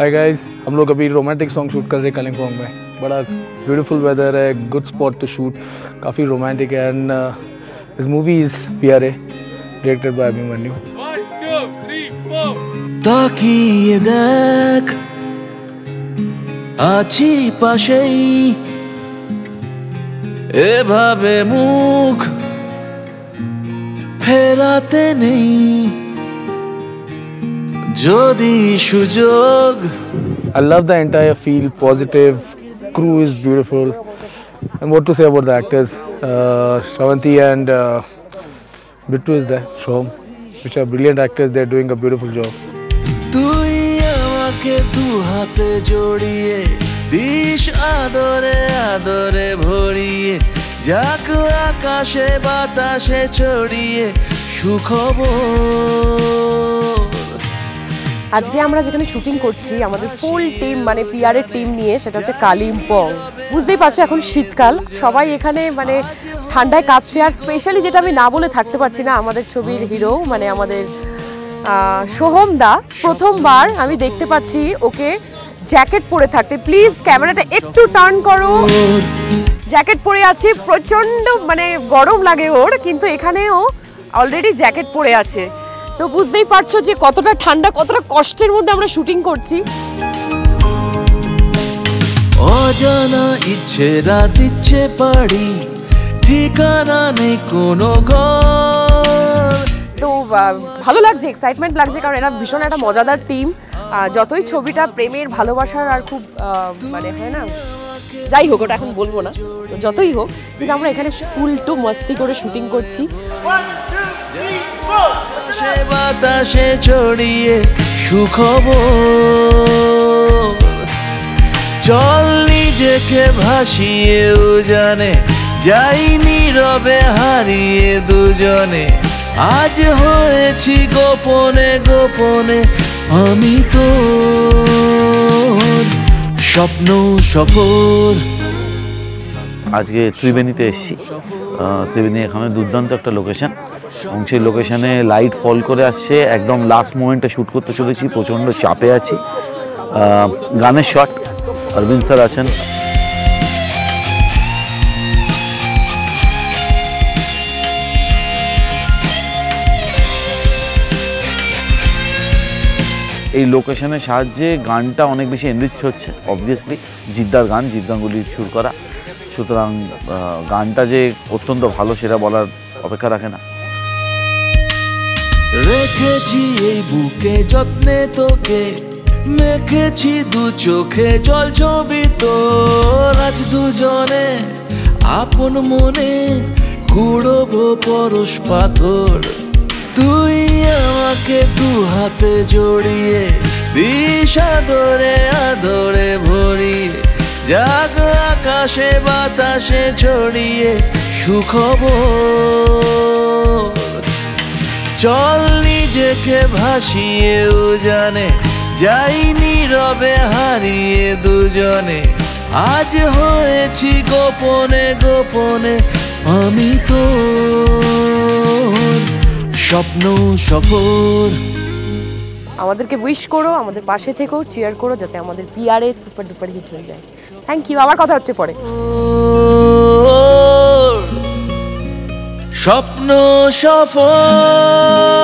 Hi guys, हम लोग अभी रोमांटिक सॉन्ग शूट कर रहे हैं कलिम्पोंग में। बड़ा ब्यूटीफुल वेदर है, गुड स्पॉट टू शूट, काफ़ी रोमांटिक है। And this movie is PRA directed by Abhimanyu. তাকিয়ে দেখ আছি পাশেই, এভাবে মুখ ফেরাতে নেই, যদি সুযোগ। I love the entire feel, positive, crew is beautiful, and what to say about the actors, Srabanti and Bhittu is there, Soham, which are brilliant actors, they're doing a beautiful job. তুই আমাকে দু হাতে জড়িয়ে দিশ, আদরে আদরে ভরিয়ে, যাক আকাশে বাতাসে ছড়িয়ে সুখবর। আজকে আমরা যেখানে শুটিং করছি আমাদের ফুল টিম, মানে PRA টিম নিয়ে, সেটা হচ্ছে কালিম্পং। বুঝতেই পারছো এখন শীতকাল, সবাই এখানে মানে ঠান্ডায় কাঁপছে। আর স্পেশালি যেটা আমি না বলে থাকতে পারছি না, আমাদের ছবির হিরো মানে আমাদের সোহম দা, প্রথমবার আমি দেখতে পাচ্ছি ওকে জ্যাকেট পরে থাকতে। প্লিজ ক্যামেরাটা একটু টার্ন করো। জ্যাকেট পরে আছে, প্রচন্ড মানে গরম লাগে ওর, কিন্তু এখানেও অলরেডি জ্যাকেট পরে আছে। তো বুঝতেই পারছো যে কতটা ঠান্ডা, কতটা কষ্টের মধ্যে আমরা শুটিং করছি। অজানা ইচ্ছে রাতিচ্ছে পাড়ি, ঠিকানা নেই কোনো ঘর। তো ভালো লাগছে, এক্সাইটমেন্ট লাগছে, কারণ এরা ভীষণ একটা মজাদার টিম। যতই ছবিটা প্রেমের, ভালোবাসার আর খুব মানে হয় না, যাই হোক ওটা এখন বলবো না, যতই হোক, কিন্তু আমরা এখানে ফুল টু মস্তি করে শুটিং করছি। বাতাসে ছড়িয়ে সুখবর, জল নিজেকে ভাসিয়ে উজানে, যাই নীরবে হারিয়ে দুজনে, আজ হয়েছি গোপনে গোপনে আমি তো স্বপ্ন সফর। আজকে ত্রিবেণীতে এসেছি, ত্রিবেণী এখানে দুর্দান্ত একটা লোকেশন, এবং সেই লোকেশানে লাইট ফল করে আসছে, একদম লাস্ট মোমেন্টে শ্যুট করতে চলেছি, প্রচণ্ড চাপে আছি। গানের শট অরবিন্দ স্যার আছেন, এই লোকেশনের সাহায্যে গানটা অনেক বেশি এনরিচড হচ্ছে। অবভিয়াসলি জিদ্দার গান, জিত গাঙ্গুলি সুর করা, সুতরাং গানটা যে অত্যন্ত ভালো সেটা বলার অপেক্ষা রাখে না। রেখেছি এই বুকে যত্নে তোকে, মেখেছি দু চোখে জল ছবি তোর, আজ দুজনে আপন মনে কুড়বো পরশ পাথর। তুই আমাকে দু হাতে জড়িয়ে দিশ, আদরে আদরে ভরিয়ে, যাক আকাশে বাতাসে ছড়িয়ে সুখবর, জল নিজেকে ভাসিয়ে উজানে, যাই নীরবে হারিয়ে দুজনে, আজ হয়েছি গোপনে গোপনে আমি তো স্বপ্ন সফর। আমাদেরকে উইশ করো, আমাদের পাশে থেকো, চিয়ার করো, যাতে আমাদের PRA সুপার ডুপার হিট হয়ে যায়। থ্যাংক ইউ, আবার কথা হচ্ছে পরে। স্বপ্ন সফর।